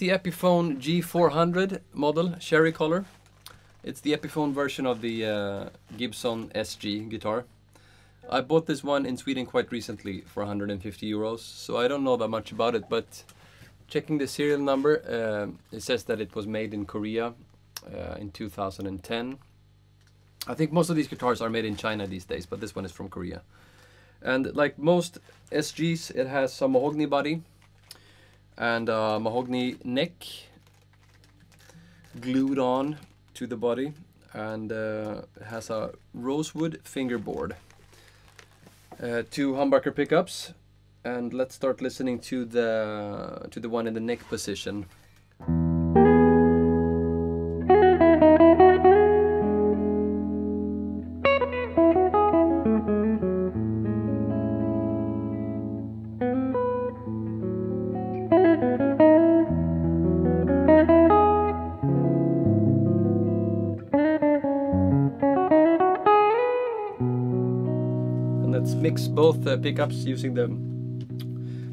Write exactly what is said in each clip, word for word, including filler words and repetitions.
is the Epiphone G four hundred model, cherry color. It's the Epiphone version of the uh, Gibson S G guitar. I bought this one in Sweden quite recently for one hundred fifty euros, so I don't know that much about it, but checking the serial number, uh, it says that it was made in Korea uh, in two thousand ten. I think most of these guitars are made in China these days, but this one is from Korea. And like most S Gs, it has some mahogany body and a mahogany neck glued on to the body, and uh, it has a rosewood fingerboard. Uh, two humbucker pickups, and let's start listening to the to the one in the neck position. Let's mix both uh, pickups using the,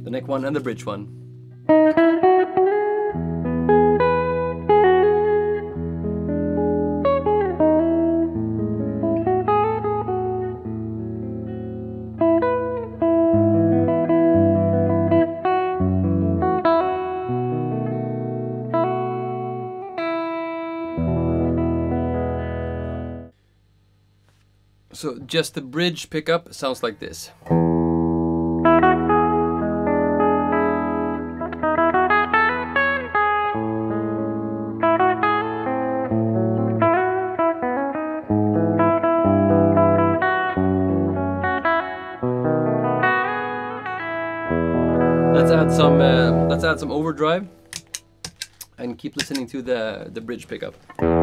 the neck one and the bridge one. So just the bridge pickup sounds like this. Let's add some uh, let's add some overdrive and keep listening to the the bridge pickup.